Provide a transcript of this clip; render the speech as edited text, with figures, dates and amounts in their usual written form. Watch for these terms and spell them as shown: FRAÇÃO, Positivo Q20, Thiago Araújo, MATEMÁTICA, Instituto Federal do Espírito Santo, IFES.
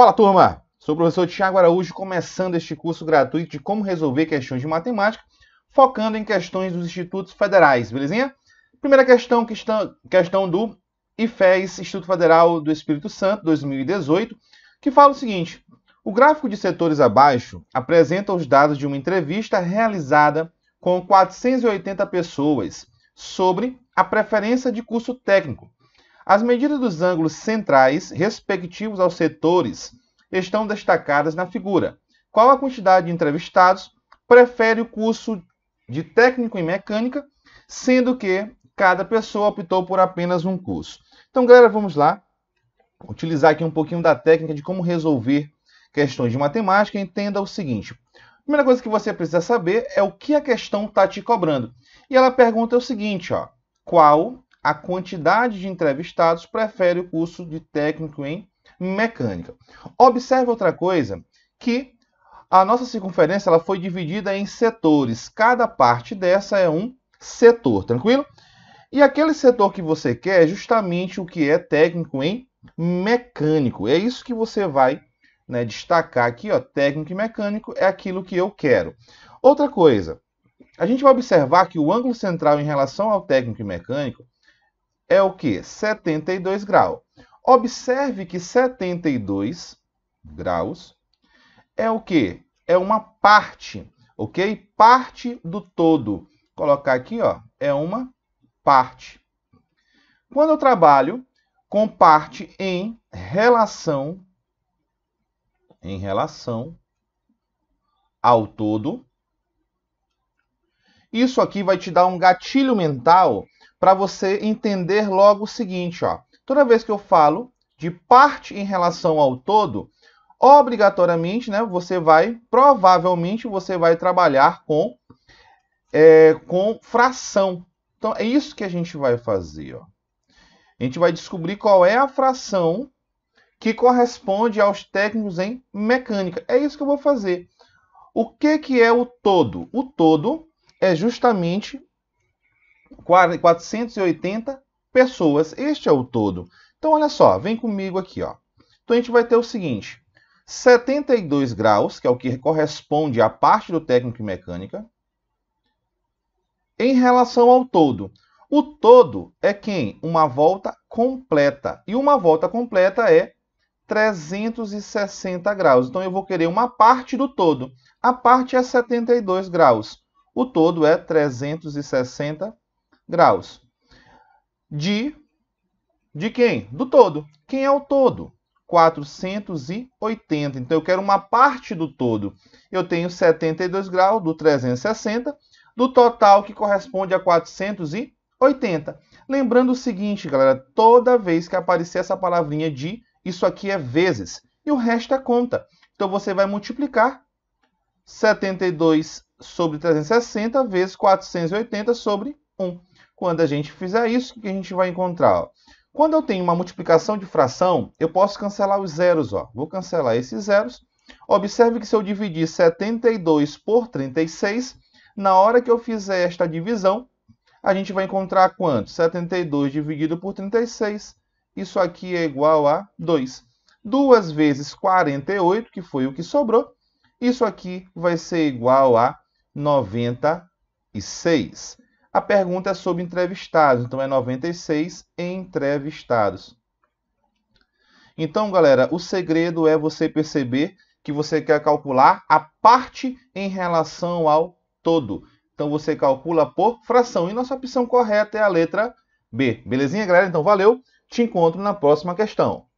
Fala, turma! Sou o professor Thiago Araújo, começando este curso gratuito de como resolver questões de matemática, focando em questões dos institutos federais, belezinha? Primeira questão, questão do IFES, Instituto Federal do Espírito Santo, 2018, que fala o seguinte: o gráfico de setores abaixo apresenta os dados de uma entrevista realizada com 480 pessoas sobre a preferência de curso técnico. As medidas dos ângulos centrais, respectivos aos setores, estão destacadas na figura. Qual a quantidade de entrevistados prefere o curso de técnico em mecânica, sendo que cada pessoa optou por apenas um curso? Então, galera, vamos lá utilizar aqui um pouquinho da técnica de como resolver questões de matemática. Entenda o seguinte: a primeira coisa que você precisa saber é o que a questão está te cobrando. E ela pergunta o seguinte, ó: qual a quantidade de entrevistados prefere o curso de técnico em mecânica? Observe outra coisa, que a nossa circunferência ela foi dividida em setores. Cada parte dessa é um setor, tranquilo? E aquele setor que você quer é justamente o que é técnico em mecânico. É isso que você vai, né, destacar aqui, ó, técnico e mecânico é aquilo que eu quero. Outra coisa, a gente vai observar que o ângulo central em relação ao técnico e mecânico é o que? 72 graus. Observe que 72 graus é o que? É uma parte, ok? Parte do todo. Vou colocar aqui, ó, é uma parte. Quando eu trabalho com parte em relação ao todo, isso aqui vai te dar um gatilho mental para você entender logo o seguinte, ó. Toda vez que eu falo de parte em relação ao todo, obrigatoriamente, né, provavelmente você vai trabalhar com fração. Então é isso que a gente vai fazer, ó. A gente vai descobrir qual é a fração que corresponde aos técnicos em mecânica. É isso que eu vou fazer. O que é o todo? O todo é justamente 480 pessoas. Este é o todo. Então, olha só, vem comigo aqui, ó. Então, a gente vai ter o seguinte: 72 graus, que é o que corresponde à parte do técnico e mecânica, em relação ao todo. O todo é quem? Uma volta completa. E uma volta completa é 360 graus. Então, eu vou querer uma parte do todo. A parte é 72 graus. O todo é 360 graus. De quem? Do todo. Quem é o todo? 480. Então, eu quero uma parte do todo. Eu tenho 72 graus do 360, do total que corresponde a 480. Lembrando o seguinte, galera, toda vez que aparecer essa palavrinha de, isso aqui é vezes, e o resto é conta. Então, você vai multiplicar 72 sobre 360 vezes 480 sobre 1. Quando a gente fizer isso, o que a gente vai encontrar? Ó, quando eu tenho uma multiplicação de fração, eu posso cancelar os zeros, ó. Vou cancelar esses zeros. Observe que se eu dividir 72 por 36, na hora que eu fizer esta divisão, a gente vai encontrar quanto? 72 dividido por 36, isso aqui é igual a 2. 2 vezes 48, que foi o que sobrou, isso aqui vai ser igual a 96. A pergunta é sobre entrevistados, então é 96 entrevistados. Então, galera, o segredo é você perceber que você quer calcular a parte em relação ao todo. Então, você calcula por fração. E nossa opção correta é a letra B. Belezinha, galera? Então, valeu. Te encontro na próxima questão.